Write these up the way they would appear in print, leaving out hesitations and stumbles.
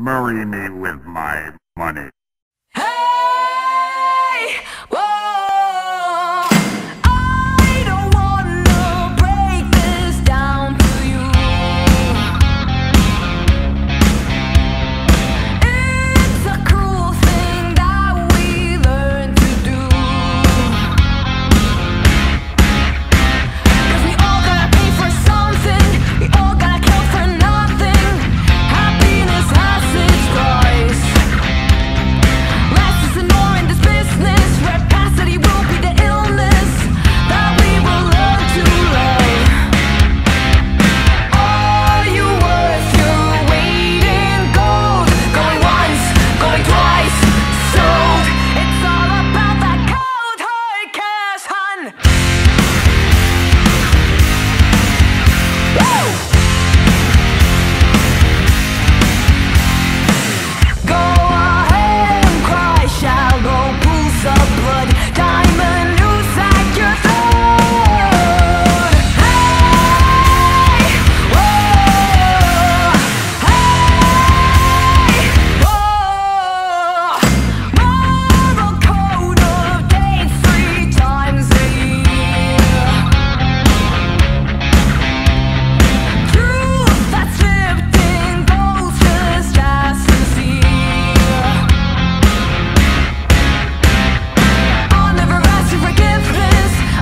Marry me with my money. Hey! Whoa! I don't wanna break this down to you. It's a cruel thing that we learn to do, 'cause we all gotta pay for something. We all gotta kill for nothing. Happiness has its price. Less is the norm in this business. Rapacity will be the illness that we will learn to love. Are you worth your weight in gold? Going once, going twice, sold. It's all about that cold hard cash, hun. Woo! Go ahead and cry, shallow pools of blood, diamond news at your throat. Hey, whoa, hey, whoa. Moral code of day 3 times a year. Truth that's lived in gold just as sincere. I'll never ask for forgiveness.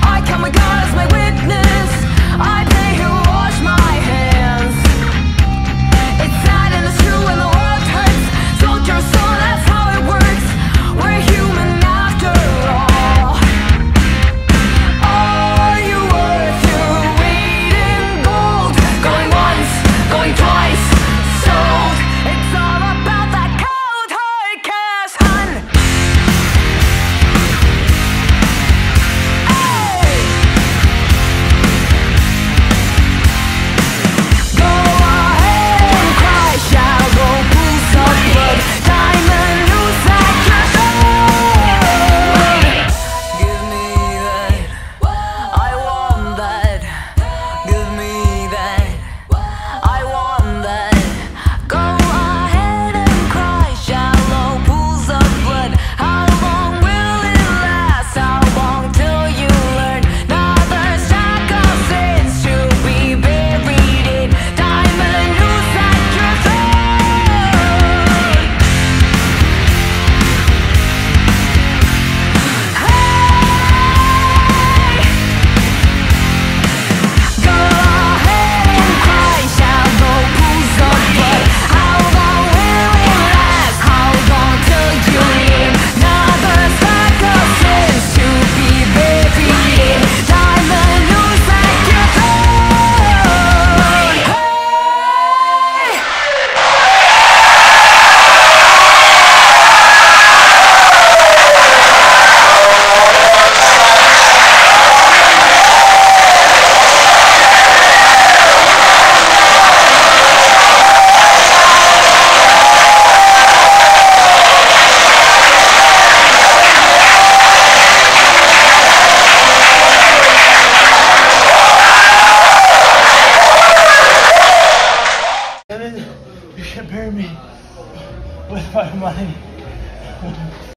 I count my God as my witness. I pay who wash my hands. It's sad and it's true and the world hurts. Sold your soul, that's how it works. We're human after all. Are you worth your weight in gold? Going once, going twice, sold. It's all about that cold hard cash, hun. Hey! Go ahead and cry, shallow pools of blood, diamond news at your throat. Give me that, I want that. Give me that, I want that. Go ahead and cry, shallow pools of blood. How long will it last? How long till you learn? Another stack of sins to be buried in diamond news at your throat. Go ahead and cry, shallow pools of blood. How long will it last? How long till you leave? Another stack of sins to be buried in diamond news at your throat. Hey! Women, you should bury me with my money.